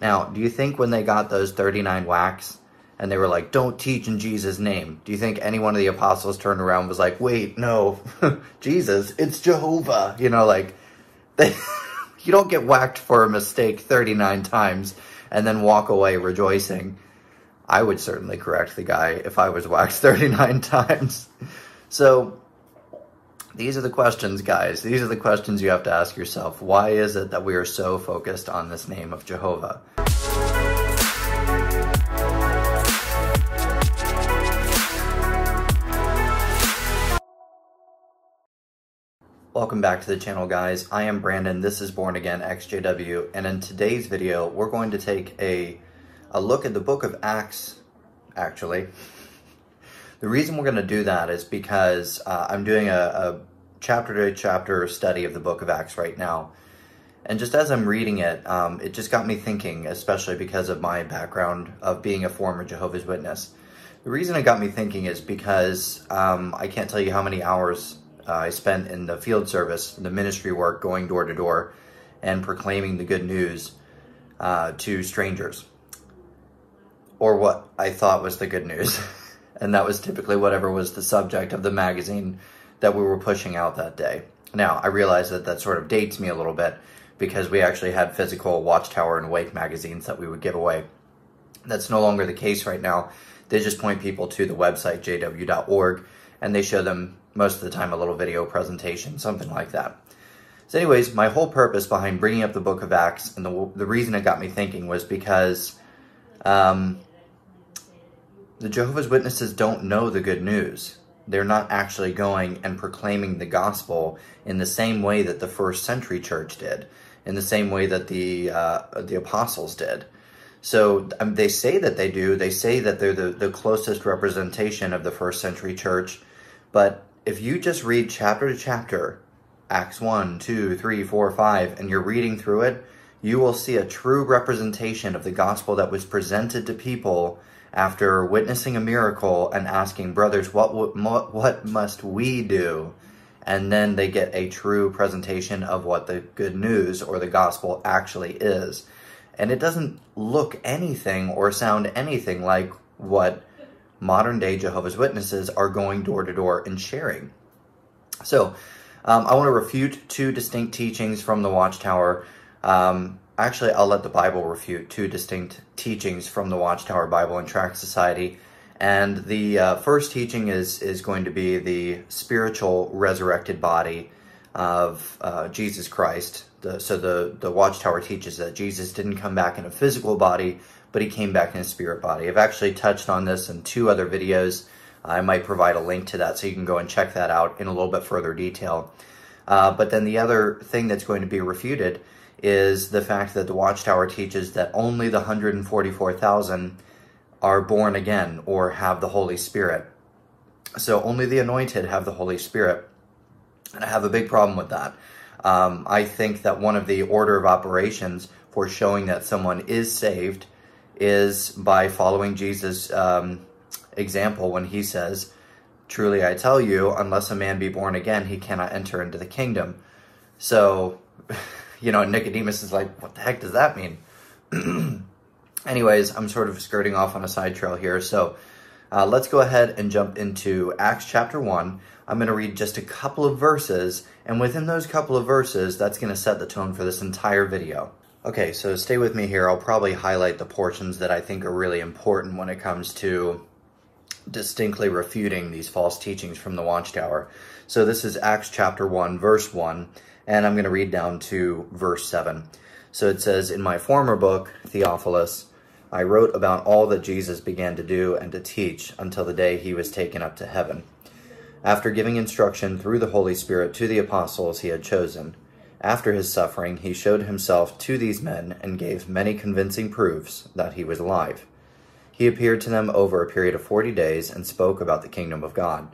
Now, do you think when they got those 39 whacks and they were like, don't teach in Jesus' name, do you think any one of the apostles turned around and was like, wait, no, Jesus, it's Jehovah? You know, like, they, you don't get whacked for a mistake 39 times and then walk away rejoicing. I would certainly correct the guy if I was whacked 39 times. So these are the questions, guys. These are the questions you have to ask yourself. Why is it that we are so focused on this name of Jehovah? Welcome back to the channel, guys. I am Brandon. This is Born Again Ex Jw, and in today's video, we're going to take a look at the book of Acts, actually. The reason we're going to do that is because I'm doing a chapter-to-chapter study of the book of Acts right now. And just as I'm reading it, it just got me thinking, especially because of my background of being a former Jehovah's Witness. The reason it got me thinking is because I can't tell you how many hours I spent in the field service, the ministry work, going door-to-door and proclaiming the good news to strangers. Or what I thought was the good news. And that was typically whatever was the subject of the magazine that we were pushing out that day. Now, I realize that that sort of dates me a little bit because we actually had physical Watchtower and Awake magazines that we would give away. That's no longer the case right now. They just point people to the website, jw.org, and they show them most of the time a little video presentation, something like that. So anyways, my whole purpose behind bringing up the book of Acts and the reason it got me thinking was because the Jehovah's Witnesses don't know the good news. They're not actually going and proclaiming the gospel in the same way that the first century church did, in the same way that the apostles did. So they say that they do. They say that they're the closest representation of the first century church. But if you just read chapter to chapter, Acts 1, 2, 3, 4, 5, and you're reading through it, you will see a true representation of the gospel that was presented to people after witnessing a miracle and asking, brothers, what must we do? And then they get a true presentation of what the good news or the gospel actually is. And it doesn't look anything or sound anything like what modern day Jehovah's Witnesses are going door to door and sharing. So I want to refute two distinct teachings from the Watchtower. Actually, I'll let the Bible refute two distinct teachings from the Watchtower Bible and Tract Society. And the first teaching is going to be the spiritual resurrected body of Jesus Christ. So the Watchtower teaches that Jesus didn't come back in a physical body, but he came back in a spirit body. I've actually touched on this in two other videos. I might provide a link to that so you can go and check that out in a little bit further detail. But then the other thing that's going to be refuted is the fact that the Watchtower teaches that only the 144,000 are born again or have the Holy Spirit. So only the anointed have the Holy Spirit. And I have a big problem with that. I think that one of the order of operations for showing that someone is saved is by following Jesus' example when he says, "Truly I tell you, unless a man be born again, he cannot enter into the kingdom." So, you know, Nicodemus is like, what the heck does that mean? Anyways, I'm sort of skirting off on a side trail here. So let's go ahead and jump into Acts chapter 1. I'm going to read just a couple of verses. And within those couple of verses, that's going to set the tone for this entire video. Okay, so stay with me here. I'll probably highlight the portions that I think are really important when it comes to distinctly refuting these false teachings from the Watchtower. So this is Acts chapter 1, verse 1. And I'm going to read down to verse 7. So it says, "In my former book, Theophilus, I wrote about all that Jesus began to do and to teach until the day he was taken up to heaven, after giving instruction through the Holy Spirit to the apostles he had chosen. After his suffering, he showed himself to these men and gave many convincing proofs that he was alive. He appeared to them over a period of 40 days and spoke about the kingdom of God.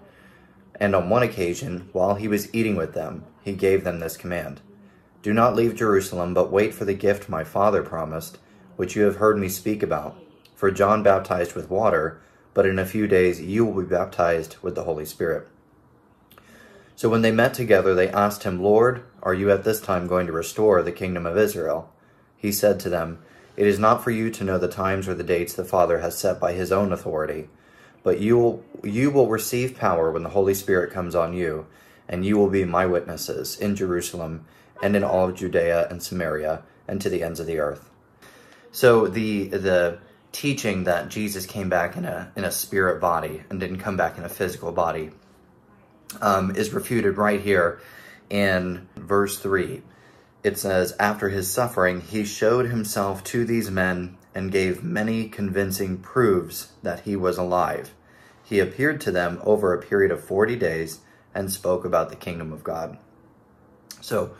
And on one occasion, while he was eating with them, he gave them this command: 'Do not leave Jerusalem, but wait for the gift my Father promised, which you have heard me speak about. For John baptized with water, but in a few days you will be baptized with the Holy Spirit.' So when they met together, they asked him, 'Lord, are you at this time going to restore the kingdom of Israel?' He said to them, It is not for you to know the times or the dates the Father has set by his own authority, but you will receive power when the Holy Spirit comes on you, and you will be my witnesses in Jerusalem and in all of Judea and Samaria and to the ends of the earth. So the teaching that Jesus came back in a spirit body and didn't come back in a physical body is refuted right here in verse 3. It says, after his suffering, he showed himself to these men and gave many convincing proofs that he was alive. He appeared to them over a period of 40 days and spoke about the kingdom of God. So,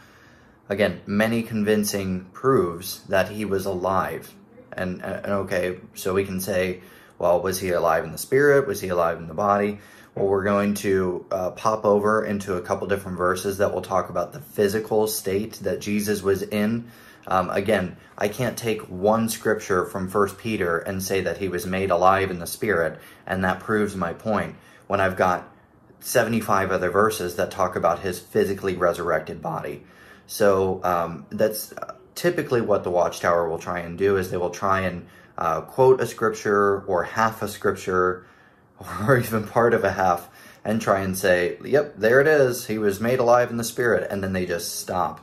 again, many convincing proofs that he was alive. And okay, so we can say, well, was he alive in the spirit? Was he alive in the body? Well, we're going to pop over into a couple different verses that will talk about the physical state that Jesus was in. Again, I can't take one scripture from 1 Peter and say that he was made alive in the spirit, and that proves my point, when I've got 75 other verses that talk about his physically resurrected body. So that's typically what the Watchtower will try and do, is they will try and quote a scripture or half a scripture, or even part of a half, and try and say, yep, there it is, he was made alive in the spirit, and then they just stop.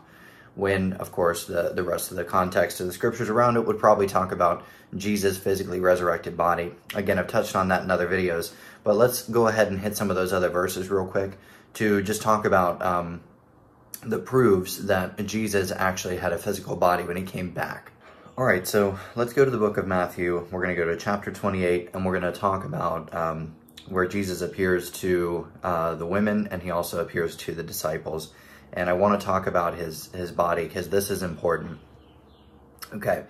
When, of course, the rest of the context of the scriptures around it would probably talk about Jesus' physically resurrected body. Again, I've touched on that in other videos, but let's go ahead and hit some of those other verses real quick to just talk about the proofs that Jesus actually had a physical body when he came back. All right, so let's go to the book of Matthew. We're going to go to chapter 28, and we're going to talk about where Jesus appears to the women, and he also appears to the disciples. And I want to talk about his body, because this is important. Okay,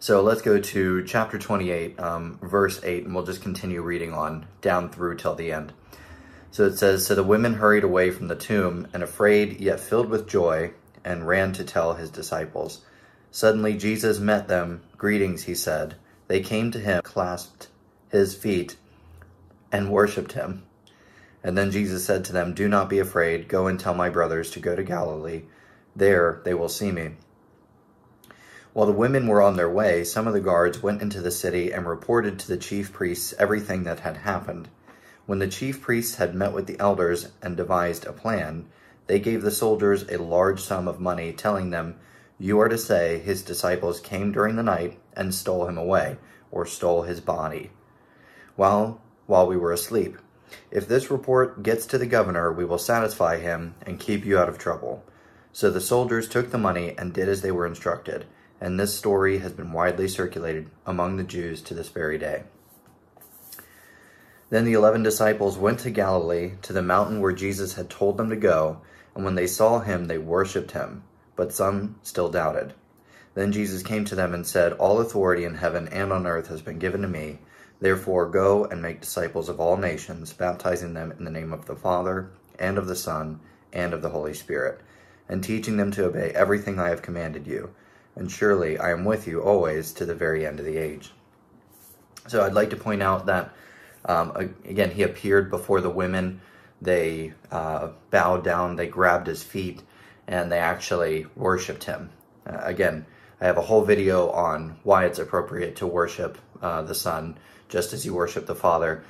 so let's go to chapter 28, verse 8, and we'll just continue reading on down through till the end. So it says, so the women hurried away from the tomb, and afraid yet filled with joy, and ran to tell his disciples. Suddenly Jesus met them. Greetings, he said. They came to him, clasped his feet, and worshipped him. And then Jesus said to them, do not be afraid. Go and tell my brothers to go to Galilee. There they will see me. While the women were on their way, some of the guards went into the city and reported to the chief priests everything that had happened. When the chief priests had met with the elders and devised a plan, they gave the soldiers a large sum of money, telling them, you are to say his disciples came during the night and stole him away, or stole his body, while we were asleep. If this report gets to the governor, we will satisfy him and keep you out of trouble. So the soldiers took the money and did as they were instructed, and this story has been widely circulated among the Jews to this very day. Then the 11 disciples went to Galilee, to the mountain where Jesus had told them to go, and when they saw him, they worshipped him. But some still doubted. Then Jesus came to them and said, all authority in heaven and on earth has been given to me. Therefore, go and make disciples of all nations, baptizing them in the name of the Father, and of the Son, and of the Holy Spirit, and teaching them to obey everything I have commanded you. And surely I am with you always, to the very end of the age. So I'd like to point out that, again, he appeared before the women. They bowed down, they grabbed his feet, and they actually worshipped him. Again, I have a whole video on why it's appropriate to worship the Son just as you worship the Father.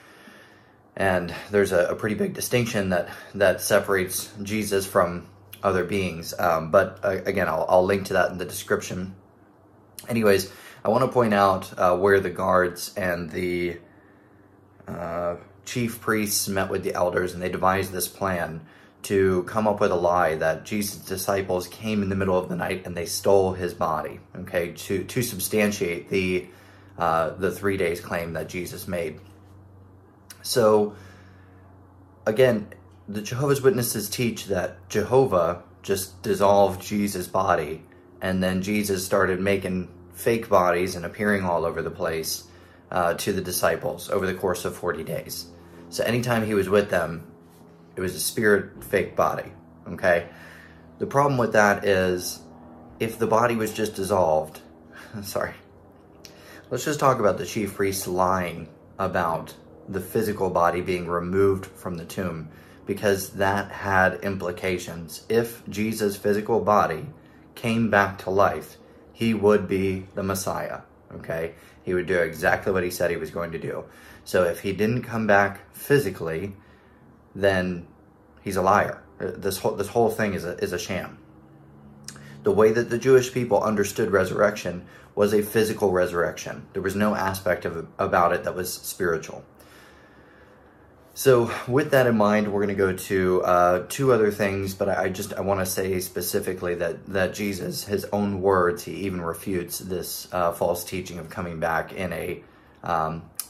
And there's a pretty big distinction that separates Jesus from other beings. But again, I'll link to that in the description. Anyways, I want to point out where the guards and the chief priests met with the elders, and they devised this plan to come up with a lie that Jesus' disciples came in the middle of the night and they stole his body, okay, to substantiate the 3 days claim that Jesus made. So, again, the Jehovah's Witnesses teach that Jehovah just dissolved Jesus' body, and then Jesus started making fake bodies and appearing all over the place to the disciples over the course of 40 days. So anytime he was with them, it was a spirit, fake body, okay? The problem with that is, if the body was just dissolved, sorry, let's just talk about the chief priests lying about the physical body being removed from the tomb, because that had implications. If Jesus' physical body came back to life, he would be the Messiah, okay? He would do exactly what he said he was going to do. So if he didn't come back physically, then he's a liar. This whole thing is a sham. The way that the Jewish people understood resurrection was a physical resurrection. There was no aspect about it that was spiritual. So with that in mind, we're going to go to two other things, but I want to say specifically that Jesus, his own words, he even refutes this false teaching of coming back in a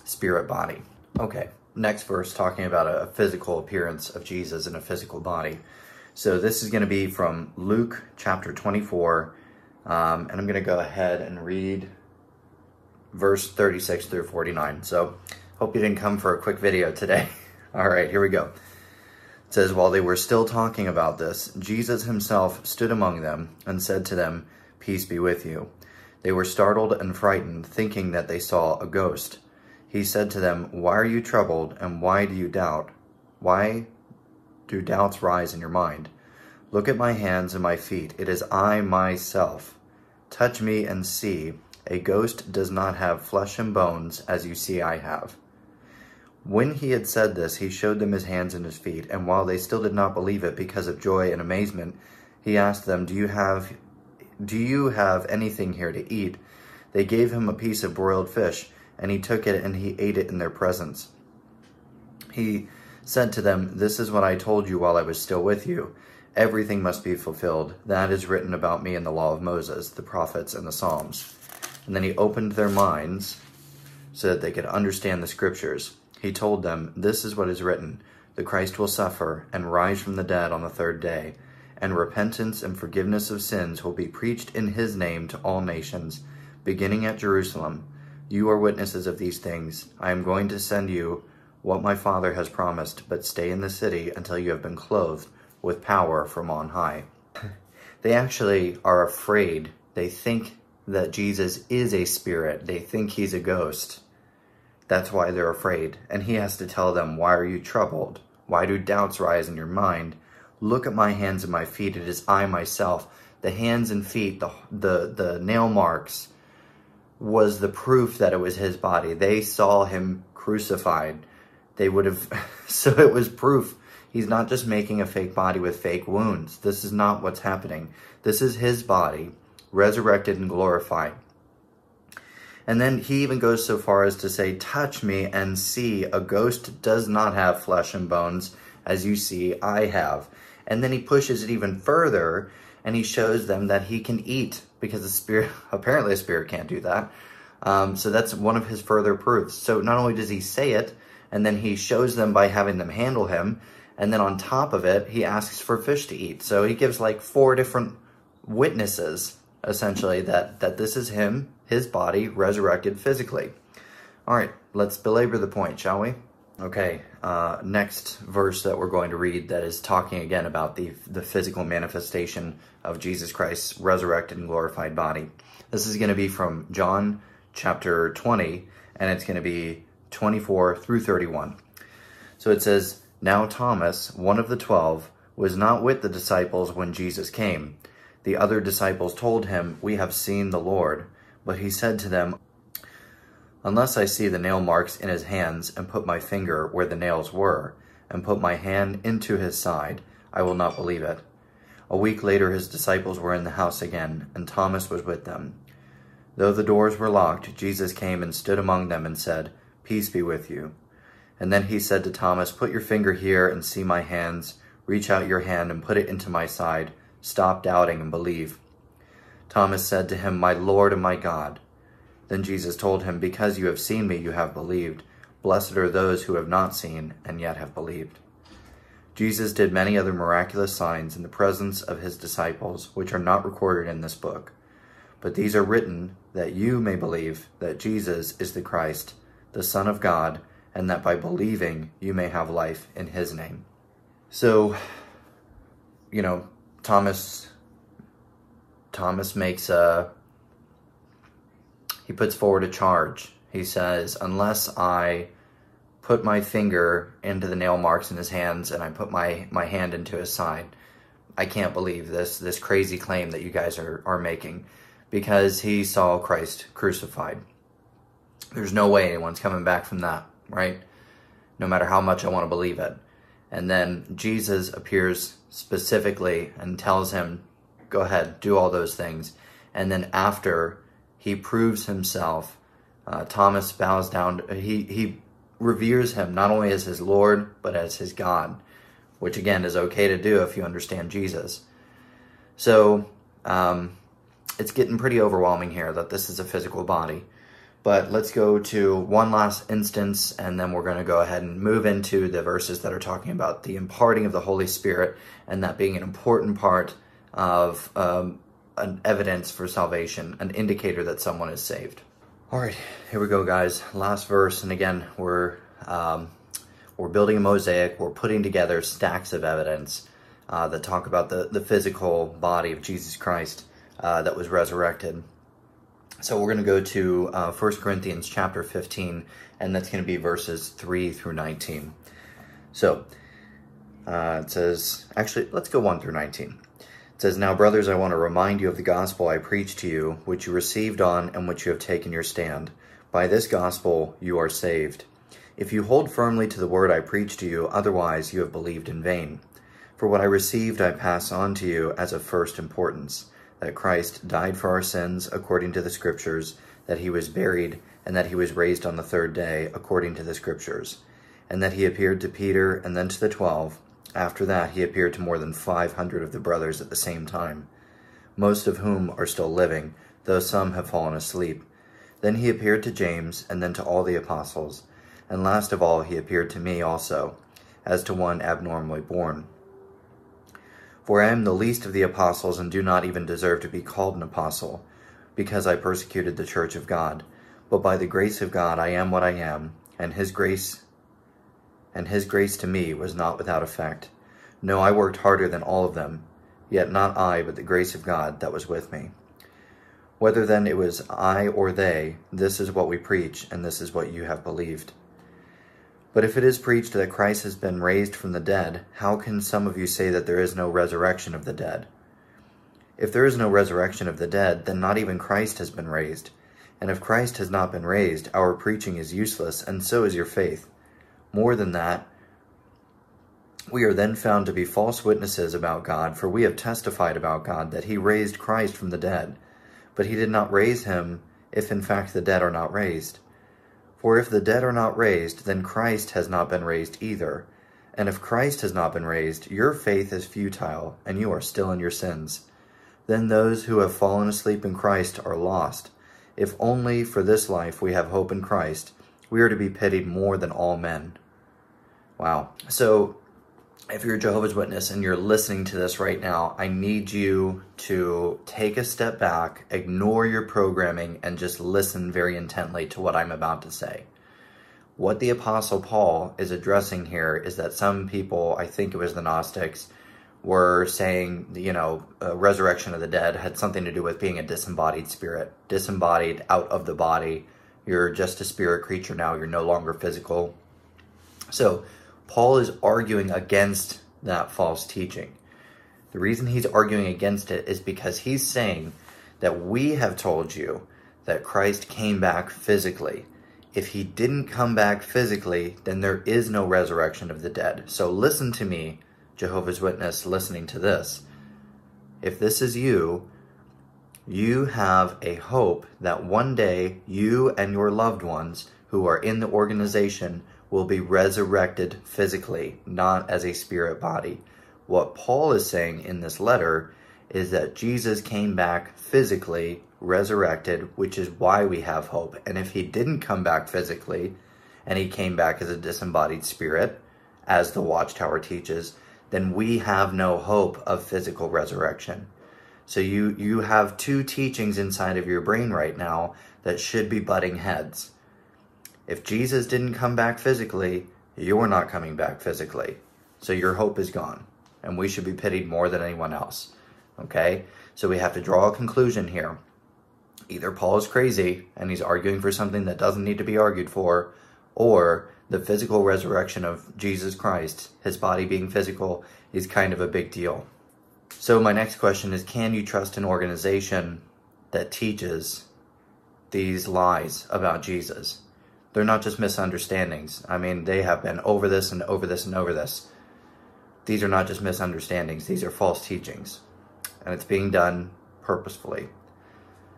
spirit body. Okay, next verse talking about a physical appearance of Jesus in a physical body. So this is going to be from Luke chapter 24, and I'm going to go ahead and read verse 36 through 49. So hope you didn't come for a quick video today. All right, here we go. It says, while they were still talking about this, Jesus himself stood among them and said to them, "Peace be with you." They were startled and frightened, thinking that they saw a ghost. He said to them, "Why are you troubled, and why do you doubt? Why do doubts rise in your mind? Look at my hands and my feet. It is I myself. Touch me and see. A ghost does not have flesh and bones, as you see I have." When he had said this, he showed them his hands and his feet, and while they still did not believe it because of joy and amazement, he asked them, Do you have anything here to eat? They gave him a piece of broiled fish, and he took it and he ate it in their presence. He said to them, "This is what I told you while I was still with you. Everything must be fulfilled. That is written about me in the law of Moses, the prophets, and the Psalms." And then he opened their minds so that they could understand the scriptures. He told them, "This is what is written, the Christ will suffer and rise from the dead on the third day, and repentance and forgiveness of sins will be preached in his name to all nations, beginning at Jerusalem. You are witnesses of these things. I am going to send you what my Father has promised, but stay in the city until you have been clothed with power from on high." They actually are afraid. They think that Jesus is a spirit. They think he's a ghost. That's why they're afraid. And he has to tell them, "Why are you troubled? Why do doubts rise in your mind? Look at my hands and my feet. It is I myself." The hands and feet, the nail marks, was the proof that it was his body. They saw him crucified. They would have, so it was proof. He's not just making a fake body with fake wounds. This is not what's happening. This is his body, resurrected and glorified. And then he even goes so far as to say, "Touch me and see, a ghost does not have flesh and bones, as you see I have." And then he pushes it even further, and he shows them that he can eat, because apparently a spirit can't do that. So that's one of his further proofs. So not only does he say it, and then he shows them by having them handle him, and then on top of it, he asks for fish to eat. So he gives like four different witnesses, essentially, that this is him, his body, resurrected physically. All right, let's belabor the point, shall we? Okay, next verse that we're going to read that is talking again about the physical manifestation of Jesus Christ's resurrected and glorified body. This is going to be from John chapter 20, and it's going to be 24 through 31. So it says, "Now Thomas, one of the 12, was not with the disciples when Jesus came. The other disciples told him, 'We have seen the Lord.' But he said to them, 'Unless I see the nail marks in his hands, and put my finger where the nails were, and put my hand into his side, I will not believe it.' A week later his disciples were in the house again, and Thomas was with them. Though the doors were locked, Jesus came and stood among them and said, 'Peace be with you.' And then he said to Thomas, 'Put your finger here and see my hands. Reach out your hand and put it into my side. Stop doubting and believe.' Thomas said to him, 'My Lord and my God.' Then Jesus told him, 'Because you have seen me, you have believed. Blessed are those who have not seen and yet have believed.' Jesus did many other miraculous signs in the presence of his disciples, which are not recorded in this book. But these are written that you may believe that Jesus is the Christ, the Son of God, and that by believing you may have life in his name." So, you know, Thomas makes he puts forward a charge. He says, "Unless I put my finger into the nail marks in his hands and I put my hand into his side, I can't believe this crazy claim that you guys are making." because he saw Christ crucified. There's no way anyone's coming back from that, right? No matter how much I want to believe it. And then Jesus appears specifically and tells him, go ahead, do all those things. And then after he proves himself, Thomas bows down. He reveres him not only as his Lord, but as his God, which again is okay to do if you understand Jesus. So it's getting pretty overwhelming here that this is a physical body. But let's go to one last instance, and then we're going to go ahead and move into the verses that are talking about the imparting of the Holy Spirit and that being an important part of an evidence for salvation, an indicator that someone is saved. All right, here we go, guys. Last verse, and again, we're building a mosaic. We're putting together stacks of evidence that talk about the physical body of Jesus Christ that was resurrected. So we're going to go to 1 Corinthians chapter 15, and that's going to be verses 3 through 19. So it says, actually, let's go 1 through 19. It says, "Now, brothers, I want to remind you of the gospel I preached to you, which you received on and which you have taken your stand. By this gospel you are saved. If you hold firmly to the word I preached to you, otherwise you have believed in vain. For what I received I pass on to you as of first importance, that Christ died for our sins according to the Scriptures, that he was buried, and that he was raised on the third day according to the Scriptures, and that he appeared to Peter and then to the 12. After that he appeared to more than 500 of the brothers at the same time, most of whom are still living, though some have fallen asleep. Then he appeared to James, and then to all the apostles, and last of all he appeared to me also, as to one abnormally born. For I am the least of the apostles, and do not even deserve to be called an apostle, because I persecuted the church of God. But by the grace of God I am what I am, and his grace to me was not without effect. No, I worked harder than all of them, yet not I, but the grace of God that was with me. Whether then it was I or they, this is what we preach, and this is what you have believed. But if it is preached that Christ has been raised from the dead, how can some of you say that there is no resurrection of the dead? If there is no resurrection of the dead, then not even Christ has been raised. And if Christ has not been raised, our preaching is useless, and so is your faith. More than that, we are then found to be false witnesses about God, for we have testified about God that he raised Christ from the dead. But he did not raise him, if in fact the dead are not raised. For if the dead are not raised, then Christ has not been raised either. And if Christ has not been raised, your faith is futile, and you are still in your sins. Then those who have fallen asleep in Christ are lost. If only for this life we have hope in Christ, we are to be pitied more than all men." Wow. So if you're a Jehovah's Witness and you're listening to this right now, I need you to take a step back, ignore your programming, and just listen very intently to what I'm about to say. What the Apostle Paul is addressing here is that some people, I think it was the Gnostics, were saying, you know, resurrection of the dead had something to do with being a disembodied spirit, disembodied, out of the body. You're just a spirit creature now. You're no longer physical. So Paul is arguing against that false teaching. The reason he's arguing against it is because he's saying that we have told you that Christ came back physically. If he didn't come back physically, then there is no resurrection of the dead. So listen to me, Jehovah's Witness, listening to this. If this is you, you have a hope that one day you and your loved ones who are in the organization will be resurrected physically, not as a spirit body. What Paul is saying in this letter is that Jesus came back physically, resurrected, which is why we have hope. And if he didn't come back physically, and he came back as a disembodied spirit, as the Watchtower teaches, then we have no hope of physical resurrection. So you have two teachings inside of your brain right now that should be butting heads. If Jesus didn't come back physically, you're not coming back physically. So your hope is gone, and we should be pitied more than anyone else. Okay? So we have to draw a conclusion here. Either Paul is crazy, and he's arguing for something that doesn't need to be argued for, or the physical resurrection of Jesus Christ, his body being physical, is kind of a big deal. So my next question is, can you trust an organization that teaches these lies about Jesus. They're not just misunderstandings. I mean, they have been over this and over this and over this. These are not just misunderstandings. These are false teachings. And it's being done purposefully.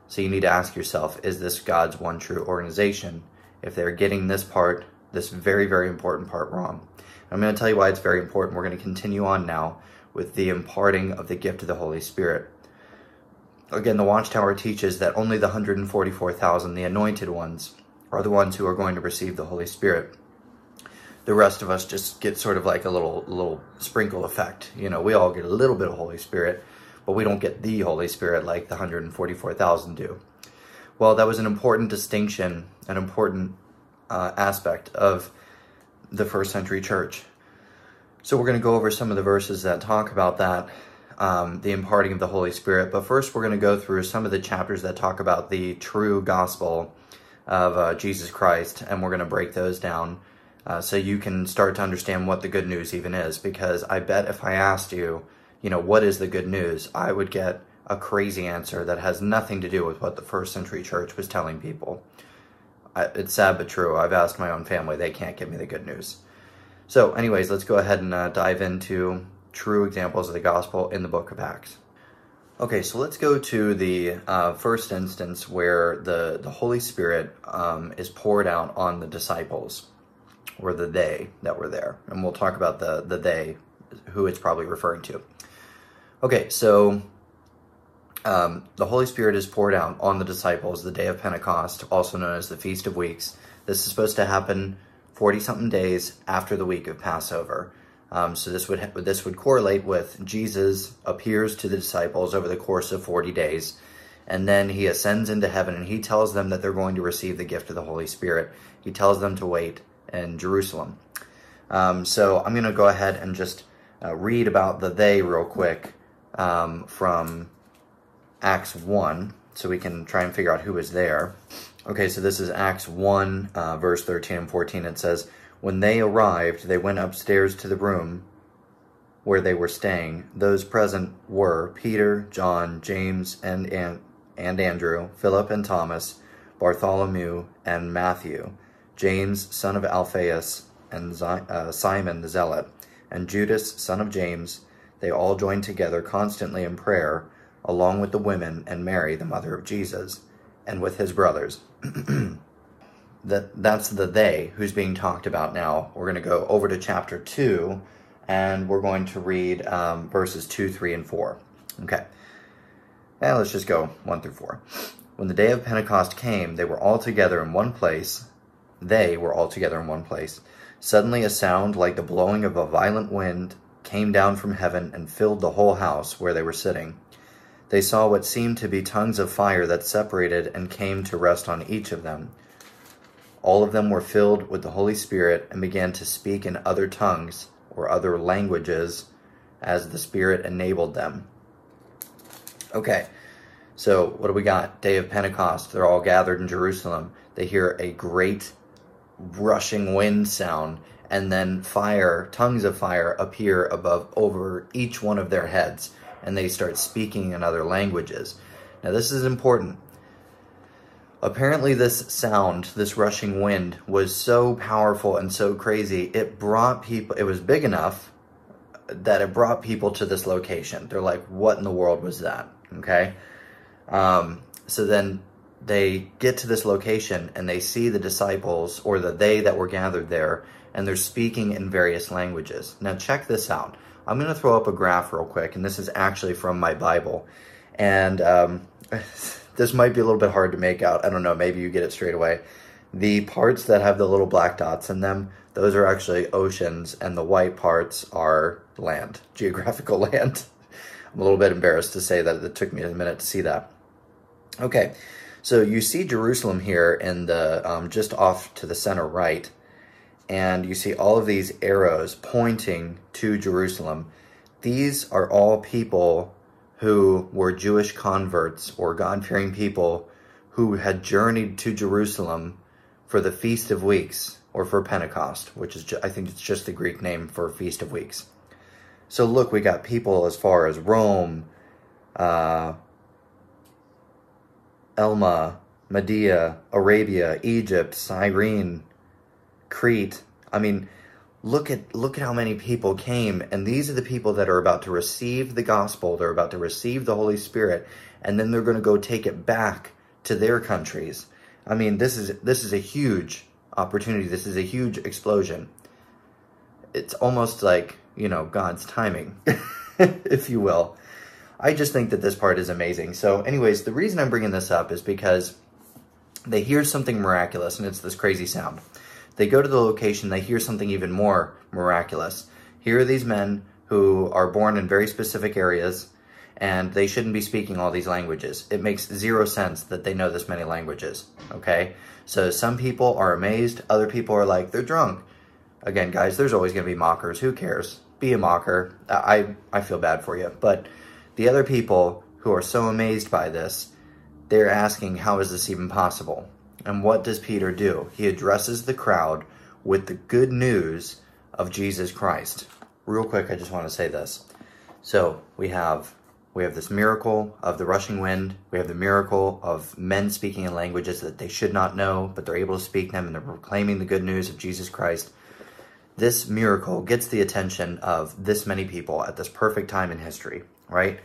So you need to ask yourself, is this God's one true organization? If they're getting this part, this very, very important part, wrong. I'm going to tell you why it's very important. We're going to continue on now with the imparting of the gift of the Holy Spirit. Again, the Watchtower teaches that only the 144,000, the anointed ones, are the ones who are going to receive the Holy Spirit. The rest of us just get sort of like a little sprinkle effect. You know, we all get a little bit of Holy Spirit, but we don't get the Holy Spirit like the 144,000 do. Well, that was an important distinction, an important aspect of the first century church. So we're going to go over some of the verses that talk about that, the imparting of the Holy Spirit. But first, we're going to go through some of the chapters that talk about the true gospel of Jesus Christ, and we're going to break those down so you can start to understand what the good news even is. Because I bet if I asked you, you know, what is the good news, I would get a crazy answer that has nothing to do with what the first century church was telling people. It's sad but true. I've asked my own family. They can't give me the good news. So anyways, let's go ahead and dive into true examples of the gospel in the book of Acts. Okay, so let's go to the first instance where the Holy Spirit is poured out on the disciples, or the they that were there. And we'll talk about the they, who it's probably referring to. Okay, so the Holy Spirit is poured out on the disciples the day of Pentecost, also known as the Feast of Weeks. This is supposed to happen 40-something days after the week of Passover. So this would correlate with Jesus appears to the disciples over the course of 40 days, and then he ascends into heaven, and he tells them that they're going to receive the gift of the Holy Spirit. He tells them to wait in Jerusalem. So I'm going to go ahead and just read about the they real quick from Acts 1, so we can try and figure out who was there. Okay, so this is Acts 1, verse 13 and 14. It says, "When they arrived, they went upstairs to the room where they were staying. Those present were Peter, John, James, and Andrew, Philip and Thomas, Bartholomew and Matthew, James, son of Alphaeus, and Simon the Zealot, and Judas, son of James. They all joined together constantly in prayer, along with the women and Mary, the mother of Jesus, and with his brothers." That's the they who's being talked about now. We're going to go over to chapter 2, and we're going to read verses 2, 3, and 4. Okay, now let's just go 1 through 4. "When the day of Pentecost came, they were all together in one place. They were all together in one place. Suddenly a sound like the blowing of a violent wind came down from heaven and filled the whole house where they were sitting. They saw what seemed to be tongues of fire that separated and came to rest on each of them. All of them were filled with the Holy Spirit and began to speak in other tongues," or other languages, "as the Spirit enabled them." Okay, so what do we got? Day of Pentecost. They're all gathered in Jerusalem. They hear a great rushing wind sound, and then fire, tongues of fire, appear over each one of their heads, and they start speaking in other languages. Now this is important. Apparently this sound, this rushing wind, was so powerful and so crazy, it brought people, it was big enough that it brought people to this location. They're like, what in the world was that? Okay? So then they get to this location and they see the disciples, or the they that were gathered there, and they're speaking in various languages. Now check this out. I'm going to throw up a graph real quick, and this is actually from my Bible, and this might be a little bit hard to make out. I don't know, maybe you get it straight away. The parts that have the little black dots in them, those are actually oceans, and the white parts are land, geographical land. I'm a little bit embarrassed to say that it took me a minute to see that. Okay, so you see Jerusalem here in the just off to the center right, and you see all of these arrows pointing to Jerusalem. These are all people who were Jewish converts, or God-fearing people, who had journeyed to Jerusalem for the Feast of Weeks, or for Pentecost, which is, I think it's just the Greek name for Feast of Weeks. So look, we got people as far as Rome, Elma, Medea, Arabia, Egypt, Cyrene, Crete. I mean, look at how many people came, and these are the people that are about to receive the gospel. They're about to receive the Holy Spirit, and then they're going to go take it back to their countries. I mean, this is a huge opportunity. This is a huge explosion. It's almost like, you know, God's timing, if you will. I just think that this part is amazing. So anyways, the reason I'm bringing this up is because they hear something miraculous, and it's this crazy sound. They go to the location, they hear something even more miraculous. Here are these men who are born in very specific areas, and they shouldn't be speaking all these languages. It makes zero sense that they know this many languages, okay? So some people are amazed, other people are like, they're drunk. Again, guys, there's always going to be mockers. Who cares? Be a mocker. I feel bad for you. But the other people who are so amazed by this, they're asking, how is this even possible? And what does Peter do? He addresses the crowd with the good news of Jesus Christ. Real quick, I just want to say this. So we have this miracle of the rushing wind. We have the miracle of men speaking in languages that they should not know, but they're able to speak them, and they're proclaiming the good news of Jesus Christ. This miracle gets the attention of this many people at this perfect time in history, right?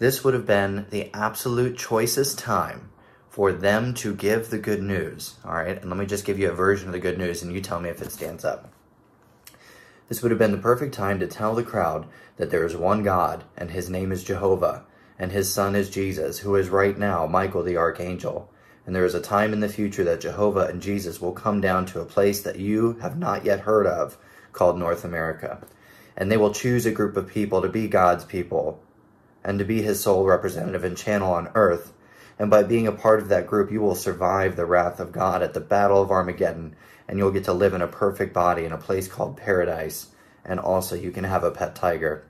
This would have been the absolute choicest time for them to give the good news, all right? And let me just give you a version of the good news, and you tell me if it stands up. This would have been the perfect time to tell the crowd that there is one God, and his name is Jehovah, and his son is Jesus, who is right now Michael the Archangel. And there is a time in the future that Jehovah and Jesus will come down to a place that you have not yet heard of, called North America. And they will choose a group of people to be God's people and to be his sole representative and channel on earth. And by being a part of that group, you will survive the wrath of God at the Battle of Armageddon, and you'll get to live in a perfect body in a place called paradise. And also you can have a pet tiger.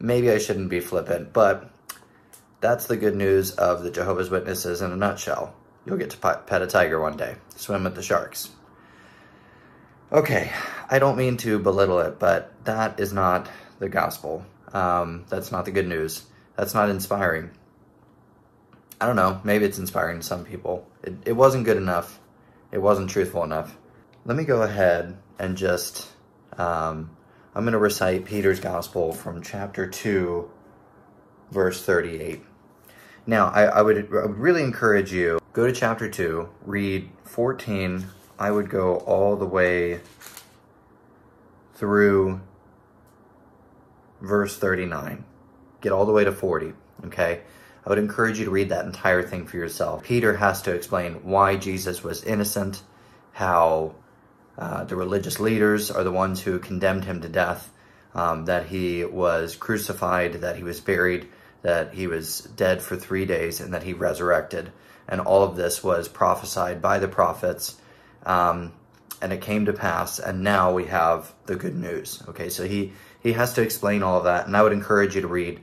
Maybe I shouldn't be flippant, but that's the good news of the Jehovah's Witnesses in a nutshell. You'll get to pet a tiger one day, swim with the sharks. Okay, I don't mean to belittle it, but that is not the gospel. That's not the good news. That's not inspiring. I don't know, maybe it's inspiring to some people. It wasn't good enough. It wasn't truthful enough. Let me go ahead and just... I'm going to recite Peter's Gospel from chapter 2, verse 38. Now, I would really encourage you, go to chapter 2, read 14. I would go all the way through verse 39. Get all the way to 40, okay? I would encourage you to read that entire thing for yourself. Peter has to explain why Jesus was innocent, how... the religious leaders are the ones who condemned him to death, that he was crucified, that he was buried, that he was dead for 3 days, and that he resurrected. And all of this was prophesied by the prophets, and it came to pass, and now we have the good news. Okay, so he has to explain all of that, and I would encourage you to read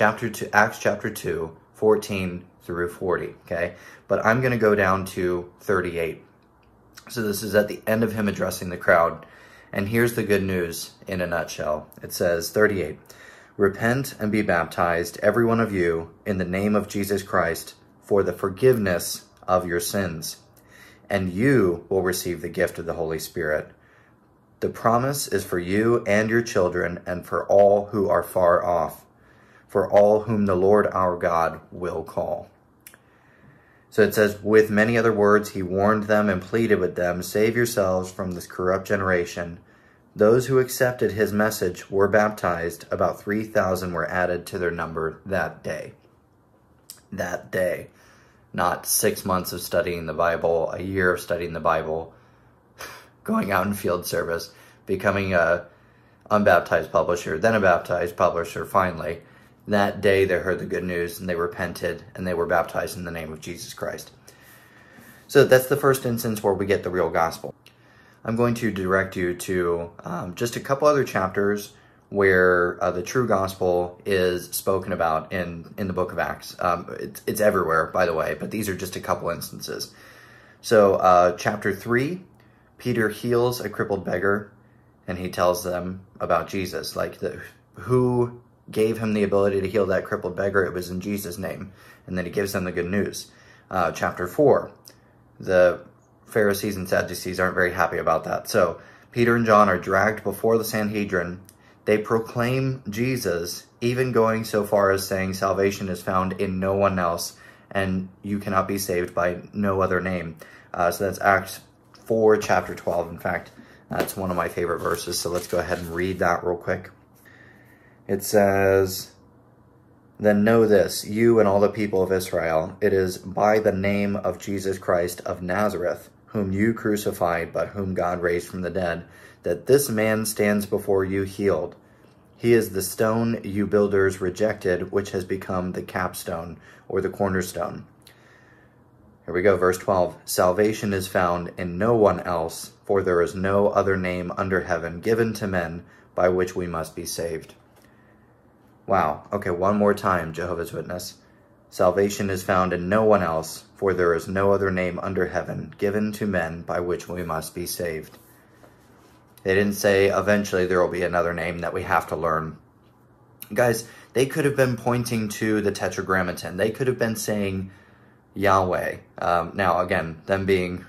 Acts chapter 2, 14 through 40, okay? But I'm going to go down to 38. So this is at the end of him addressing the crowd. And here's the good news in a nutshell. It says, 38, repent and be baptized, every one of you, in the name of Jesus Christ, for the forgiveness of your sins. And you will receive the gift of the Holy Spirit. The promise is for you and your children, and for all who are far off, for all whom the Lord our God will call. So it says, with many other words, he warned them and pleaded with them, save yourselves from this corrupt generation. Those who accepted his message were baptized. About 3,000 were added to their number that day. That day. Not 6 months of studying the Bible, a year of studying the Bible, going out in field service, becoming a unbaptized publisher, then a baptized publisher, finally. That day they heard the good news, and they repented, and they were baptized in the name of Jesus Christ. So that's the first instance where we get the real gospel. I'm going to direct you to just a couple other chapters where the true gospel is spoken about in the book of Acts. It's everywhere, by the way, but these are just a couple instances. So chapter 3, Peter heals a crippled beggar, and he tells them about Jesus, like who gave him the ability to heal that crippled beggar, it was in Jesus' name. And then he gives them the good news. Chapter 4, the Pharisees and Sadducees aren't very happy about that. So Peter and John are dragged before the Sanhedrin. They proclaim Jesus, even going so far as saying salvation is found in no one else, and you cannot be saved by no other name. So that's Acts 4, chapter 12. In fact, that's one of my favorite verses, so let's go ahead and read that real quick. It says, "Then know this, you and all the people of Israel, it is by the name of Jesus Christ of Nazareth, whom you crucified, but whom God raised from the dead, that this man stands before you healed. He is the stone you builders rejected, which has become the capstone, or the cornerstone." Here we go, verse 12. "Salvation is found in no one else, for there is no other name under heaven given to men by which we must be saved." Wow. Okay, one more time, Jehovah's Witness. "Salvation is found in no one else, for there is no other name under heaven given to men by which we must be saved." They didn't say eventually there will be another name that we have to learn. Guys, they could have been pointing to the Tetragrammaton. They could have been saying Yahweh. Now, again, them being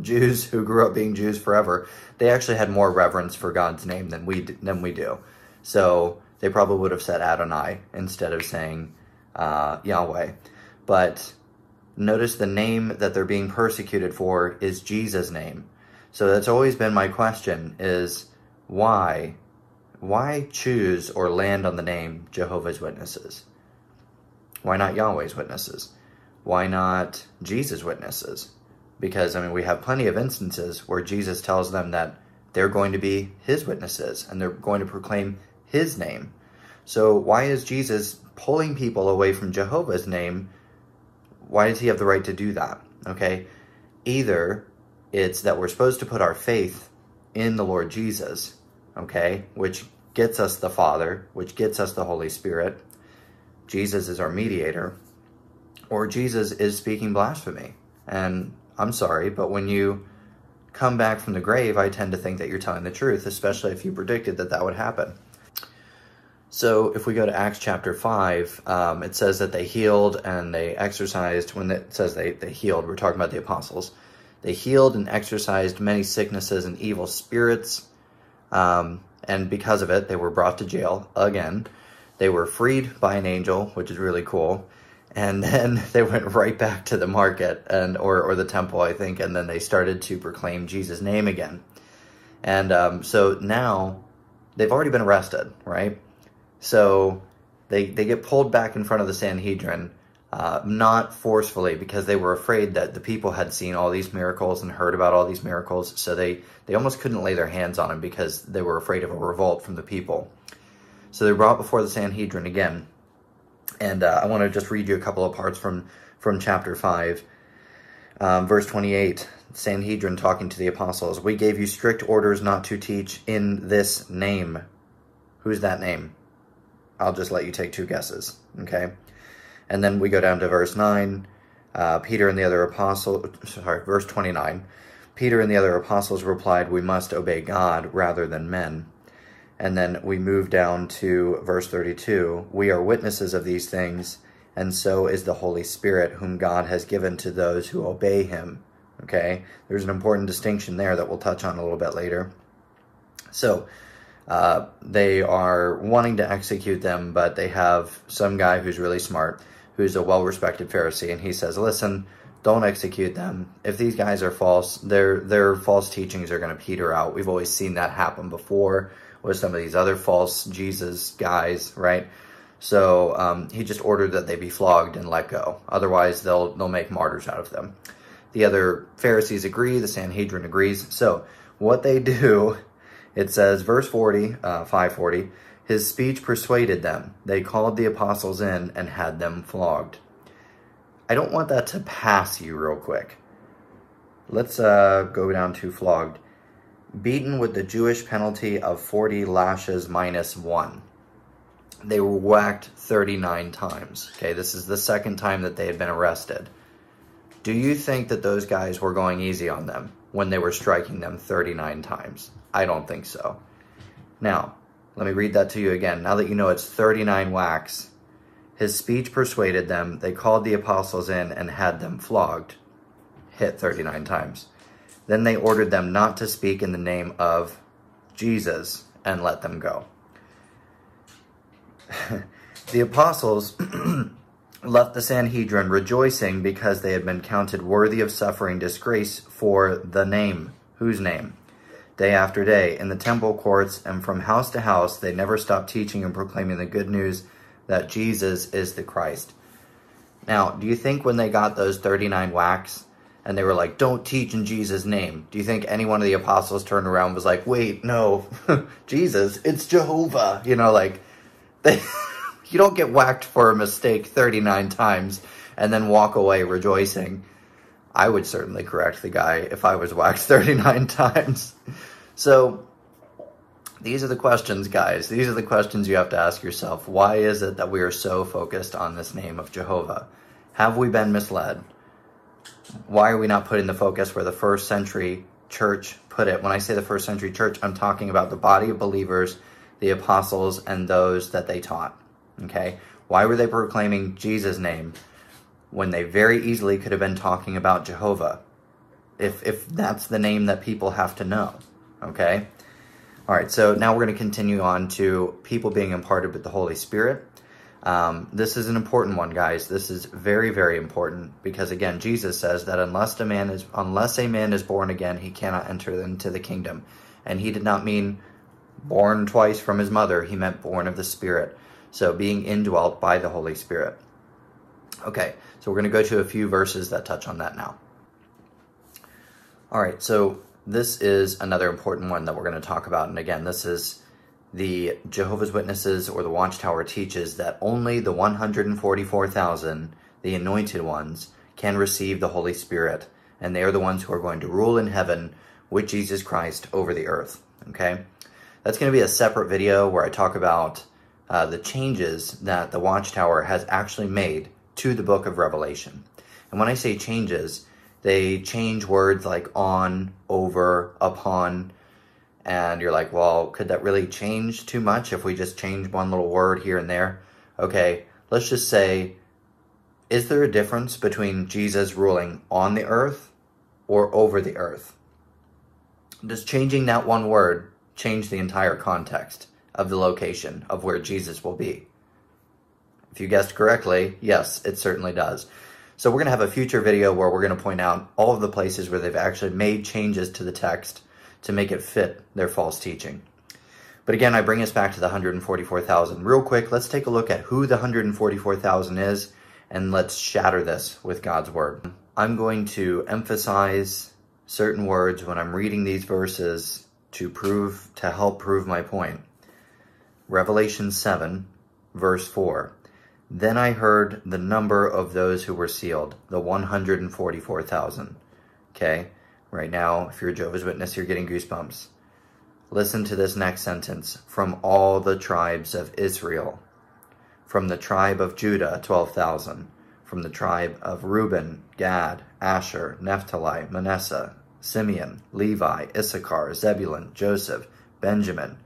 Jews who grew up being Jews forever, they actually had more reverence for God's name than we do. So they probably would have said Adonai instead of saying Yahweh. But notice the name that they're being persecuted for is Jesus' name. So that's always been my question, is why choose or land on the name Jehovah's Witnesses? Why not Yahweh's Witnesses? Why not Jesus' Witnesses? Because, I mean, we have plenty of instances where Jesus tells them that they're going to be his witnesses and they're going to proclaim his name. So why is Jesus pulling people away from Jehovah's name? Why does he have the right to do that? Okay, either it's that we're supposed to put our faith in the Lord Jesus, okay, which gets us the Father, which gets us the Holy Spirit. Jesus is our mediator. Or Jesus is speaking blasphemy. And I'm sorry, but when you come back from the grave, I tend to think that you're telling the truth, especially if you predicted that that would happen. So if we go to Acts chapter 5, it says that they healed and they exercised. When it says they healed, we're talking about the apostles. They healed and exercised many sicknesses and evil spirits, and because of it, they were brought to jail again. They were freed by an angel, which is really cool, and then they went right back to the market and or the temple, I think, and then they started to proclaim Jesus' name again. And so now they've already been arrested, right? So they get pulled back in front of the Sanhedrin. Not forcefully, because they were afraid that the people had seen all these miracles and heard about all these miracles, so they almost couldn't lay their hands on him because they were afraid of a revolt from the people. So they're brought before the Sanhedrin again, and I want to just read you a couple of parts from chapter 5, verse 28, Sanhedrin talking to the apostles, "We gave you strict orders not to teach in this name." Who's that name? I'll just let you take two guesses, okay? And then we go down to verse 9, Peter and the other apostles, sorry, verse 29. Peter and the other apostles replied, "We must obey God rather than men." And then we move down to verse 32. "We are witnesses of these things, and so is the Holy Spirit, whom God has given to those who obey him." Okay, there's an important distinction there that we'll touch on a little bit later. So they are wanting to execute them, but they have some guy who's really smart, who's a well-respected Pharisee, and he says, "Listen, don't execute them. If these guys are false, their false teachings are going to peter out. We've always seen that happen before with some of these other false Jesus guys, right?" So he just ordered that they be flogged and let go. Otherwise, they'll make martyrs out of them. The other Pharisees agree. The Sanhedrin agrees. So what they do, it says, verse 40, 540, "His speech persuaded them. They called the apostles in and had them flogged." I don't want that to pass you real quick. Let's go down to flogged. "Beaten with the Jewish penalty of 40 lashes minus one." They were whacked 39 times. Okay, this is the second time that they had been arrested. Do you think that those guys were going easy on them when they were striking them 39 times? I don't think so. Now, Let me read that to you again. Now that you know it's 39 whacks. His speech persuaded them. They called the apostles in and had them flogged, hit 39 times. Then they ordered them not to speak in the name of Jesus and let them go. The apostles left the Sanhedrin rejoicing because they had been counted worthy of suffering disgrace for the name. Whose name? Day after day, in the temple courts and from house to house, they never stopped teaching and proclaiming the good news that Jesus is the Christ. Now, do you think when they got those 39 whacks and they were like, don't teach in Jesus' name, do you think any one of the apostles turned around and was like, wait, no, Jesus, it's Jehovah? You know, like, you don't get whacked for a mistake 39 times and then walk away rejoicing. I would certainly correct the guy if I was whacked 39 times. So these are the questions, guys. These are the questions you have to ask yourself. Why is it that we are so focused on this name of Jehovah? Have we been misled? Why are we not putting the focus where the first century church put it? When I say the first century church, I'm talking about the body of believers, the apostles, and those that they taught. Okay? Why were they proclaiming Jesus' name when they very easily could have been talking about Jehovah, if that's the name that people have to know, okay? All right, so now we're going to continue on to people being imparted with the Holy Spirit. This is an important one, guys. This is very, very important because, again, Jesus says that unless a man is born again, he cannot enter into the kingdom. And he did not mean born twice from his mother. He meant born of the Spirit, so being indwelt by the Holy Spirit. Okay, so we're going to go to a few verses that touch on that now. All right, so this is another important one that we're going to talk about. And again, this is the Jehovah's Witnesses or the Watchtower teaches that only the 144,000, the anointed ones, can receive the Holy Spirit. And they are the ones who are going to rule in heaven with Jesus Christ over the earth. Okay, that's going to be a separate video where I talk about the changes that the Watchtower has actually made to the book of Revelation. And when I say changes, they change words like on, over, upon, and you're like, well, could that really change too much if we just change one little word here and there? Okay, let's just say, is there a difference between Jesus ruling on the earth or over the earth? Does changing that one word change the entire context of the location of where Jesus will be? If you guessed correctly, yes, it certainly does. So we're going to have a future video where we're going to point out all of the places where they've actually made changes to the text to make it fit their false teaching. But again, I bring us back to the 144,000 real quick. Let's take a look at who the 144,000 is, and let's shatter this with God's word. I'm going to emphasize certain words when I'm reading these verses to help prove my point. Revelation 7, verse 4. Then I heard the number of those who were sealed, the 144,000. Okay, right now, if you're a Jehovah's Witness, you're getting goosebumps. Listen to this next sentence. From all the tribes of Israel. From the tribe of Judah, 12,000. From the tribe of Reuben, Gad, Asher, Naphtali, Manasseh, Simeon, Levi, Issachar, Zebulun, Joseph, Benjamin.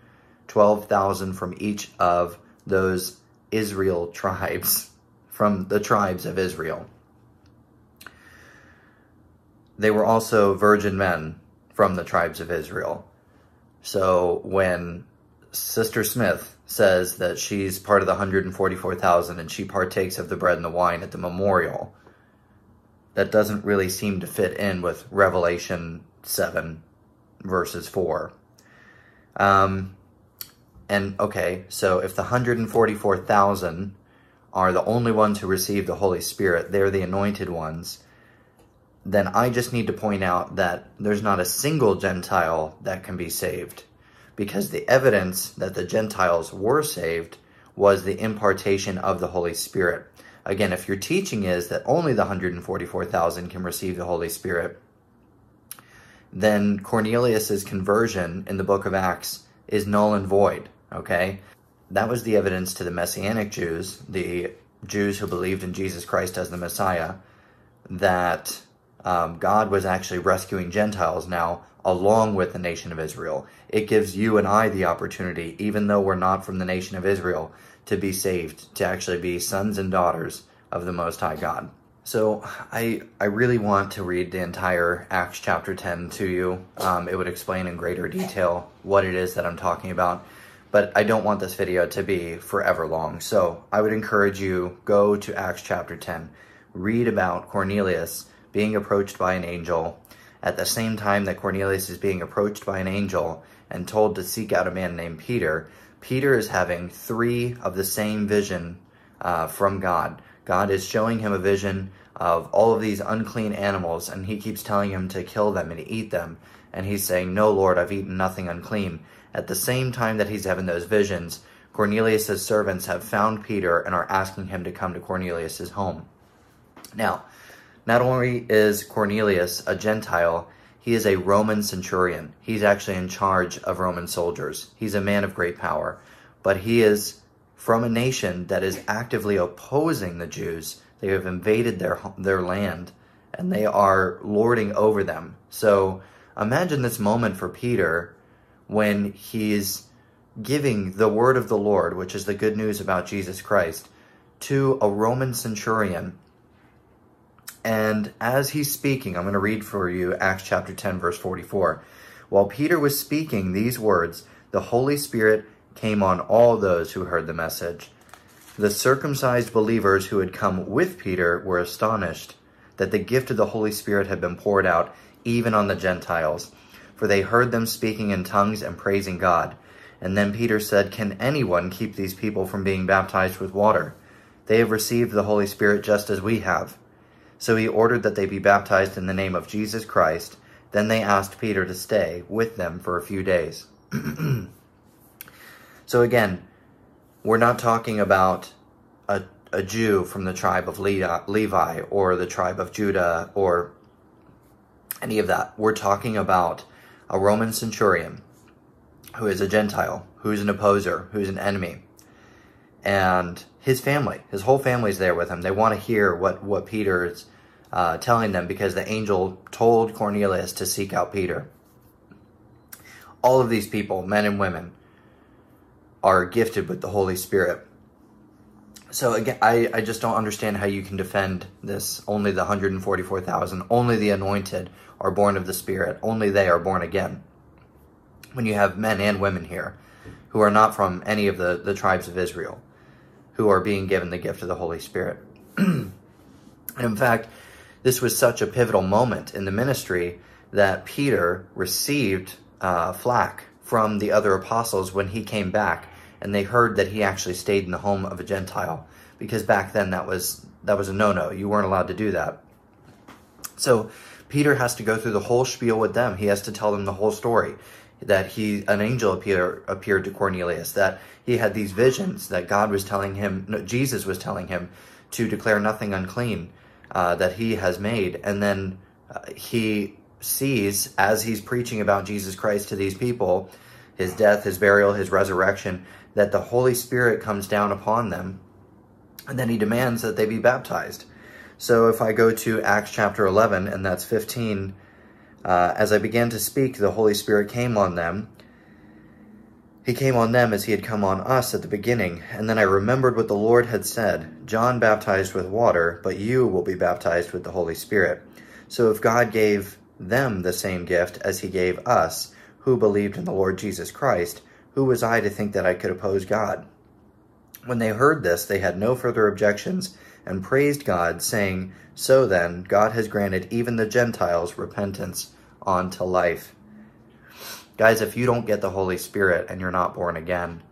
12,000 from each of those Israel tribes, from the tribes of Israel. They were also virgin men from the tribes of Israel. So when Sister Smith says that she's part of the 144,000 and she partakes of the bread and the wine at the memorial, that doesn't really seem to fit in with Revelation 7 verses 4. And okay, so if the 144,000 are the only ones who receive the Holy Spirit, they're the anointed ones, then I just need to point out that there's not a single Gentile that can be saved, because the evidence that the Gentiles were saved was the impartation of the Holy Spirit. Again, if your teaching is that only the 144,000 can receive the Holy Spirit, then Cornelius's conversion in the book of Acts is null and void. Okay, that was the evidence to the Messianic Jews, the Jews who believed in Jesus Christ as the Messiah, that God was actually rescuing Gentiles now along with the nation of Israel. It gives you and I the opportunity, even though we're not from the nation of Israel, to be saved, to actually be sons and daughters of the Most High God. So I really want to read the entire Acts chapter 10 to you. It would explain in greater detail what it is that I'm talking about, but I don't want this video to be forever long. So I would encourage you, go to Acts chapter 10, read about Cornelius being approached by an angel. At the same time that Cornelius is being approached by an angel and told to seek out a man named Peter, Peter is having three of the same vision from God. God is showing him a vision of all of these unclean animals, and he keeps telling him to kill them and eat them. And he's saying, "No, Lord, I've eaten nothing unclean." At the same time that he's having those visions, Cornelius' servants have found Peter and are asking him to come to Cornelius' home. Now, not only is Cornelius a Gentile, he is a Roman centurion. He's actually in charge of Roman soldiers. He's a man of great power, but he is from a nation that is actively opposing the Jews. They have invaded their land, and they are lording over them. So imagine this moment for Peter when he's giving the word of the Lord, which is the good news about Jesus Christ, to a Roman centurion. And as he's speaking, I'm going to read for you Acts chapter 10, verse 44. While Peter was speaking these words, the Holy Spirit came on all those who heard the message. The circumcised believers who had come with Peter were astonished that the gift of the Holy Spirit had been poured out even on the Gentiles, for they heard them speaking in tongues and praising God. And then Peter said, "Can anyone keep these people from being baptized with water? They have received the Holy Spirit just as we have." So he ordered that they be baptized in the name of Jesus Christ. Then they asked Peter to stay with them for a few days. So again, we're not talking about a Jew from the tribe of Levi or the tribe of Judah or any of that. We're talking about a Roman centurion who is a Gentile, who's an opposer, who's an enemy. And his family, his whole family's there with him. They want to hear what Peter's telling them, because the angel told Cornelius to seek out Peter. All of these people, men and women, are gifted with the Holy Spirit. So again, I just don't understand how you can defend this. Only the 144,000, only the anointed are born of the Spirit. Only they are born again. When you have men and women here who are not from any of the tribes of Israel, who are being given the gift of the Holy Spirit. In fact, this was such a pivotal moment in the ministry that Peter received flack from the other apostles when he came back, and they heard that he actually stayed in the home of a Gentile, because back then that was a no-no. You weren't allowed to do that. So Peter has to go through the whole spiel with them. He has to tell them the whole story, that an angel appeared to Cornelius, that he had these visions, that God was telling him, Jesus was telling him to declare nothing unclean that he has made. And then he sees, as he's preaching about Jesus Christ to these people, his death, his burial, his resurrection, that the Holy Spirit comes down upon them, and then he demands that they be baptized. So if I go to Acts chapter 11, and that's 15, as I began to speak, the Holy Spirit came on them. He came on them as he had come on us at the beginning. And then I remembered what the Lord had said. John baptized with water, but you will be baptized with the Holy Spirit. So if God gave them the same gift as he gave us, who believed in the Lord Jesus Christ, who was I to think that I could oppose God? When they heard this, they had no further objections and praised God, saying, "So then, God has granted even the Gentiles repentance unto life." Guys, if you don't get the Holy Spirit and you're not born again,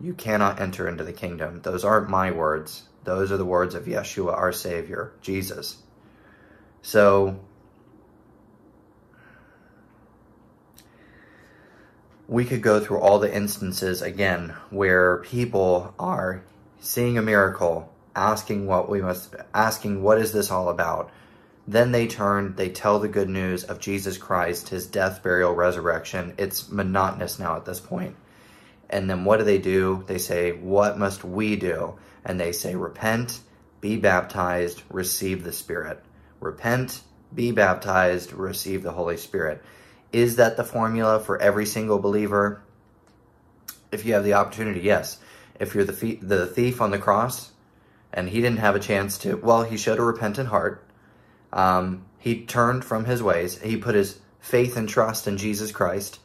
you cannot enter into the kingdom. Those aren't my words. Those are the words of Yeshua, our Savior, Jesus. So we could go through all the instances again where people are seeing a miracle, asking what is this all about? Then they turn, they tell the good news of Jesus Christ, his death, burial, resurrection. It's monotonous now at this point. And then what do? They say, "What must we do?" And they say, "Repent, be baptized, receive the Spirit." Repent, be baptized, receive the Holy Spirit. Is that the formula for every single believer? If you have the opportunity, yes. If you're the thief on the cross, and he didn't have a chance to, well, he showed a repentant heart. He turned from his ways. He put his faith and trust in Jesus Christ,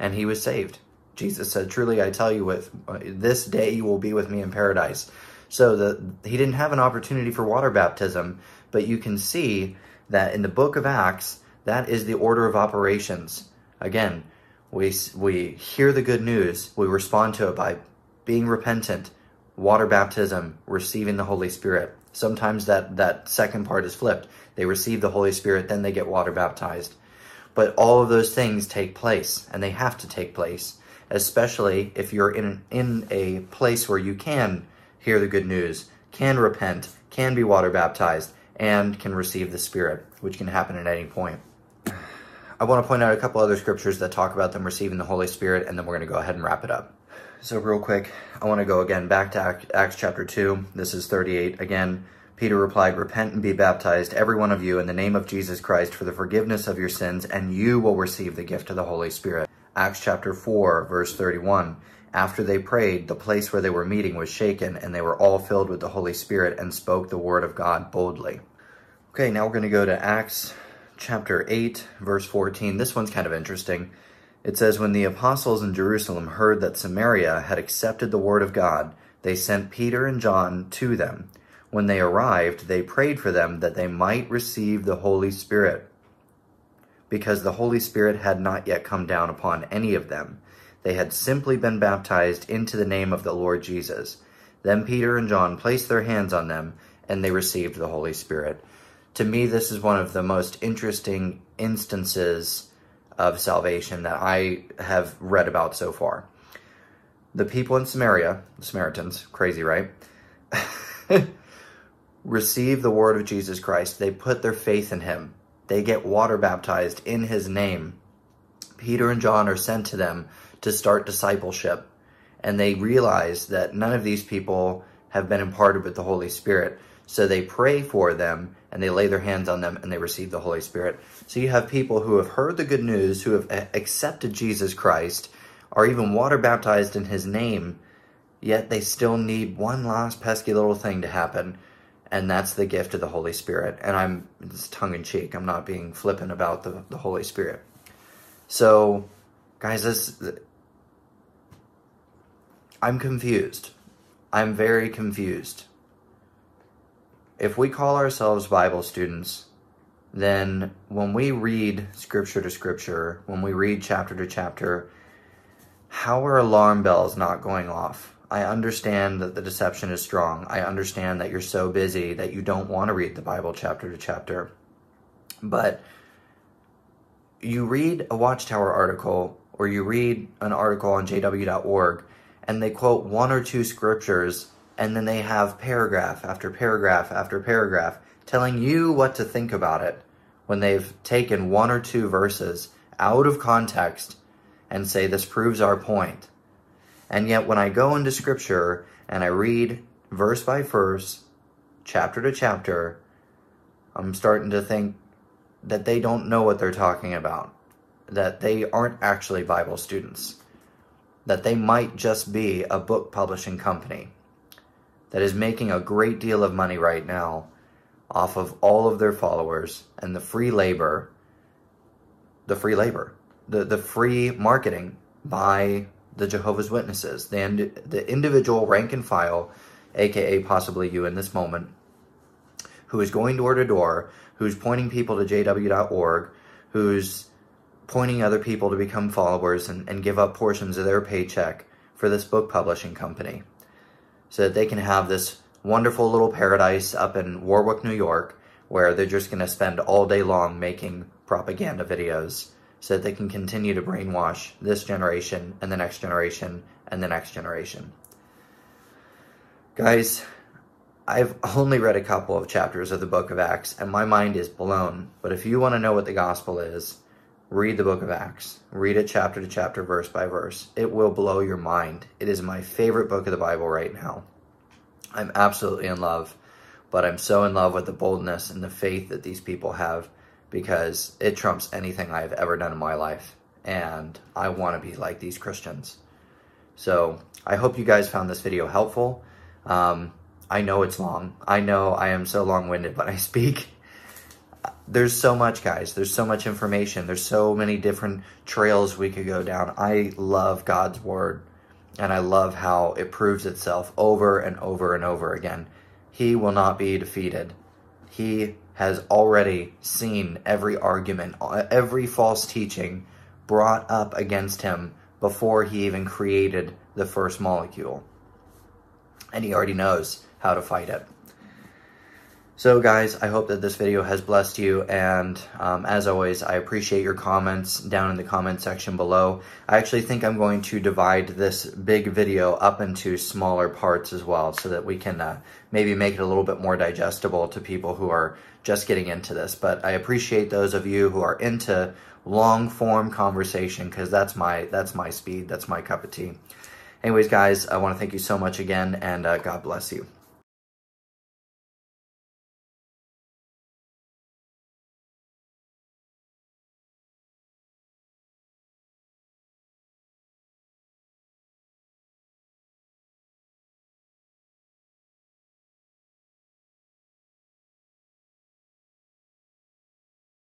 and he was saved. Jesus said, "Truly, I tell you, with this day you will be with me in paradise." So he didn't have an opportunity for water baptism, but you can see that in the book of Acts, that is the order of operations. Again, we hear the good news, we respond to it by being repentant, water baptism, receiving the Holy Spirit. Sometimes that second part is flipped. They receive the Holy Spirit, then they get water baptized. But all of those things take place, and they have to take place, especially if you're in a place where you can hear the good news, can repent, can be water baptized, and can receive the Spirit, which can happen at any point. I want to point out a couple other scriptures that talk about them receiving the Holy Spirit, and then we're going to go ahead and wrap it up. So real quick, I want to go again back to Acts chapter 2. This is 38. Again, Peter replied, "Repent and be baptized, every one of you, in the name of Jesus Christ for the forgiveness of your sins, and you will receive the gift of the Holy Spirit." Acts chapter 4, verse 31. After they prayed, the place where they were meeting was shaken, and they were all filled with the Holy Spirit and spoke the word of God boldly. Okay, now we're going to go to Acts chapter 8, verse 14. This one's kind of interesting. It says, "When the apostles in Jerusalem heard that Samaria had accepted the word of God, they sent Peter and John to them. When they arrived, they prayed for them that they might receive the Holy Spirit, because the Holy Spirit had not yet come down upon any of them. They had simply been baptized into the name of the Lord Jesus. Then Peter and John placed their hands on them, and they received the Holy Spirit." To me, this is one of the most interesting instances of salvation that I have read about so far. The people in Samaria, the Samaritans, crazy, right? Receive the word of Jesus Christ. They put their faith in him. They get water baptized in his name. Peter and John are sent to them to start discipleship, and they realize that none of these people have been imparted with the Holy Spirit. So they pray for them, and they lay their hands on them, and they receive the Holy Spirit. So you have people who have heard the good news, who have accepted Jesus Christ, are even water baptized in his name, yet they still need one last pesky little thing to happen, and that's the gift of the Holy Spirit. And it's tongue-in-cheek. I'm not being flippant about the Holy Spirit. So, guys, I'm confused. I'm very confused. If we call ourselves Bible students, then when we read scripture to scripture, when we read chapter to chapter, how are alarm bells not going off? I understand that the deception is strong. I understand that you're so busy that you don't want to read the Bible chapter to chapter. But you read a Watchtower article, or you read an article on jw.org, and they quote one or two scriptures, and then they have paragraph after paragraph after paragraph telling you what to think about it, when they've taken one or two verses out of context and say, this proves our point. And yet when I go into scripture and I read verse by verse, chapter to chapter, I'm starting to think that they don't know what they're talking about, that they aren't actually Bible students, that they might just be a book publishing company that is making a great deal of money right now off of all of their followers and the free marketing by the Jehovah's Witnesses, the individual rank and file, aka possibly you in this moment, who is going door to door, who's pointing people to jw.org, who's pointing other people to become followers and give up portions of their paycheck for this book publishing company, so that they can have this wonderful little paradise up in Warwick, New York, where they're just going to spend all day long making propaganda videos so that they can continue to brainwash this generation and the next generation and the next generation. Guys, I've only read a couple of chapters of the book of Acts, and my mind is blown. But if you want to know what the gospel is, read the book of Acts. Read it chapter to chapter, verse by verse. It will blow your mind. It is my favorite book of the Bible right now. I'm absolutely in love, but I'm so in love with the boldness and the faith that these people have because it trumps anything I've ever done in my life. And I want to be like these Christians. So I hope you guys found this video helpful. I know it's long. I know I am so long-winded when I speak. There's so much, guys. There's so much information. There's so many different trails we could go down. I love God's word, and I love how it proves itself over and over and over again. He will not be defeated. He has already seen every argument, every false teaching brought up against him before he even created the first molecule. And he already knows how to fight it. So guys, I hope that this video has blessed you, and as always, I appreciate your comments down in the comment section below. I actually think I'm going to divide this big video up into smaller parts as well, so that we can maybe make it a little bit more digestible to people who are just getting into this. But I appreciate those of you who are into long form conversation, because that's my speed, that's my cup of tea. Anyways guys, I want to thank you so much again, and God bless you.